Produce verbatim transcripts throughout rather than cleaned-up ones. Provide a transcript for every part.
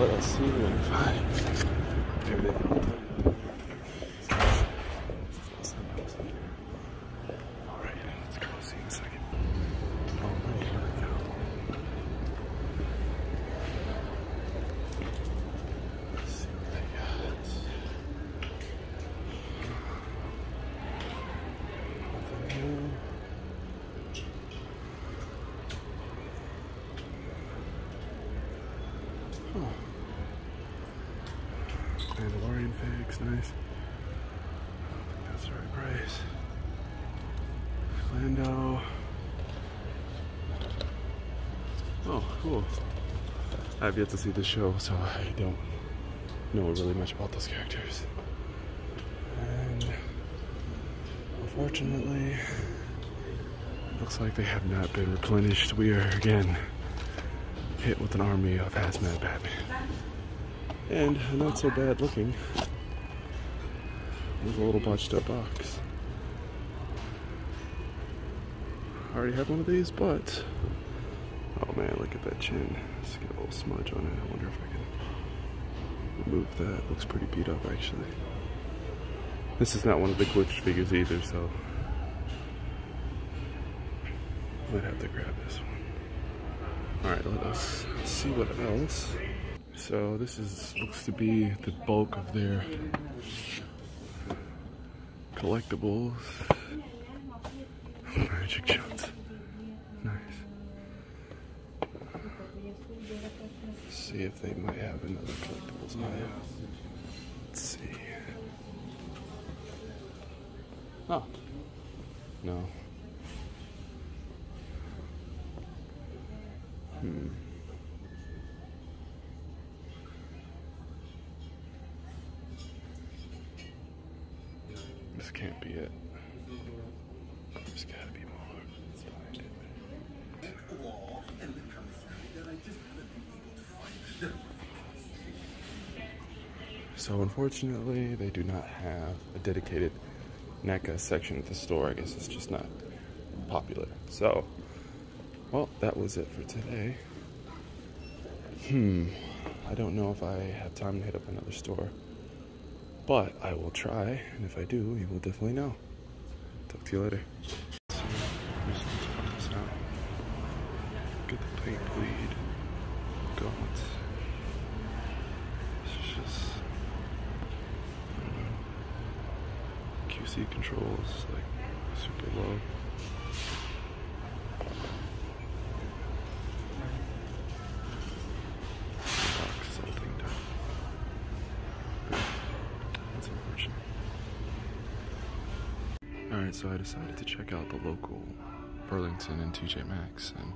Let us see what we find. Alright, let's go see in a second. Alright, here we go. Let's see what they got. Nothing new. Mandalorian figs, nice. I don't think that's the right price. Lando. Oh, cool. I've yet to see the show, so I don't know really much about those characters. And unfortunately, looks like they have not been replenished. We are again hit with an army of hazmat Batman. And a not so bad looking with a little bunched up box. I already have one of these, but oh man, look at that chin. It's got a little smudge on it. I wonder if I can remove that. It looks pretty beat up actually. This is not one of the glitched figures either, so might have to grab this one. Alright, let us see what else. So this is looks to be the bulk of their collectibles. Magic shots. Nice. Let's see if they might have another collectibles item. Let's see. Oh. No. Hmm. This can't be it. There's gotta be more. Let's find it. So unfortunately, they do not have a dedicated NECA section at the store. I guess it's just not popular. So, well, that was it for today. Hmm. I don't know if I have time to hit up another store. But I will try, and if I do, you will definitely know. Talk to you later. So, I'm just going to pop this out. Get the paint bleed. Go. This is just, I don't know. Q C controls, like, super low. Alright, so I decided to check out the local Burlington and T J Maxx, and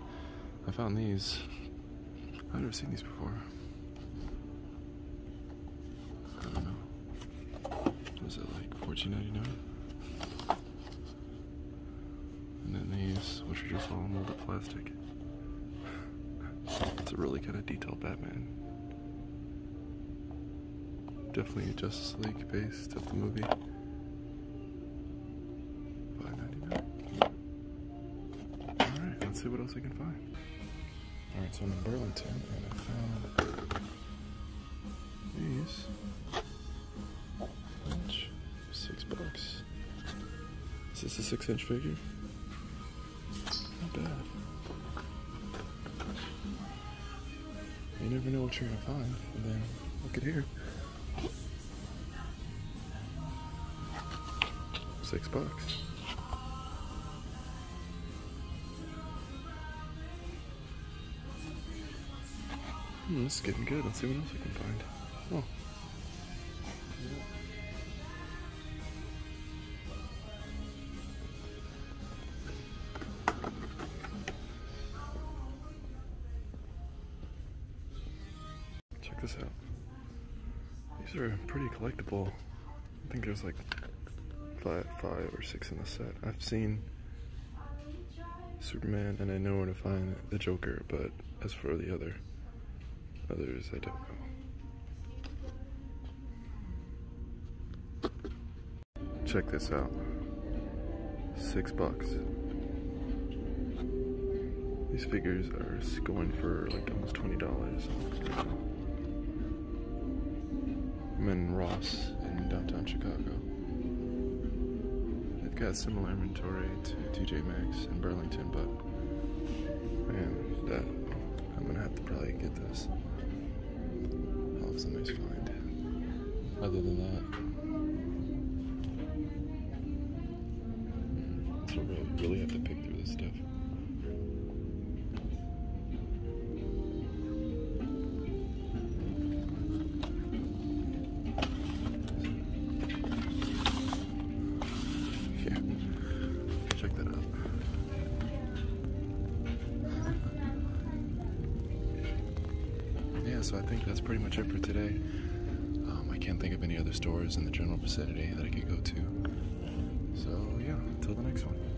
I found these. I've never seen these before. I don't know. Was it like fourteen ninety-nine? And then these, which are just all molded plastic. It's a really kind of detailed Batman. Definitely a Justice League based of the movie. See what else I can find. Alright, so I'm in Burlington and I found these. Inch, six bucks. Is this a six inch figure? Not bad. You never know what you're gonna find. And then look at here. Six bucks. Hmm, this is getting good. Let's see what else we can find. Oh. Check this out. These are pretty collectible. I think there's like five, five or six in the set. I've seen Superman and I know where to find the Joker, but as for the other Others, I don't know. Check this out. Six bucks. These figures are going for like almost twenty dollars. I'm in Ross in downtown Chicago. They've got similar inventory to T J Maxx in Burlington, but man, that, I'm gonna have to probably get this. That was a nice find. Other than that, so really, really have to pick through this stuff. So I think that's pretty much it for today. Um, I can't think of any other stores in the general vicinity that I could go to. So yeah, until the next one.